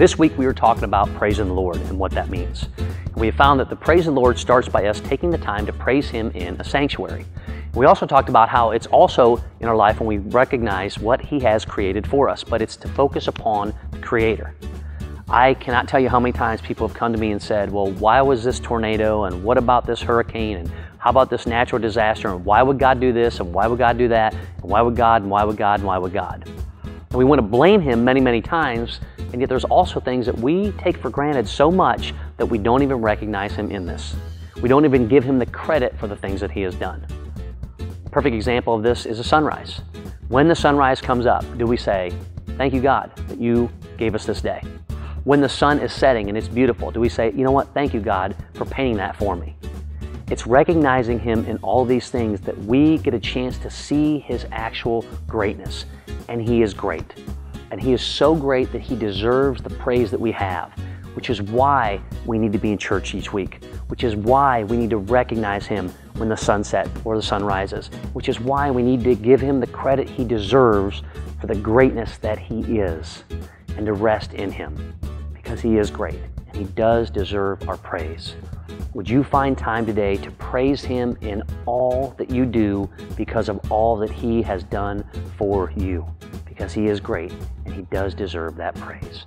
This week we were talking about praising the Lord and what that means. And we have found that the praise of the Lord starts by us taking the time to praise Him in a sanctuary. We also talked about how it's also in our life when we recognize what He has created for us, but it's to focus upon the Creator. I cannot tell you how many times people have come to me and said, well, why was this tornado, and what about this hurricane, and how about this natural disaster, and why would God do this, and why would God do that, and why would God, and why would God, and why would God? And we want to blame Him many, many times, and yet there's also things that we take for granted so much that we don't even recognize Him in this. We don't even give Him the credit for the things that He has done. A perfect example of this is a sunrise. When the sunrise comes up, do we say, thank you, God, that you gave us this day? When the sun is setting and it's beautiful, do we say, you know what, thank you, God, for painting that for me? It's recognizing Him in all these things that we get a chance to see His actual greatness. And He is great. And He is so great that He deserves the praise that we have, which is why we need to be in church each week, which is why we need to recognize Him when the sun sets or the sun rises, which is why we need to give Him the credit He deserves for the greatness that He is, and to rest in Him. Because He is great and He does deserve our praise. Would you find time today to praise Him in all that you do because of all that He has done for you? Because He is great and He does deserve that praise.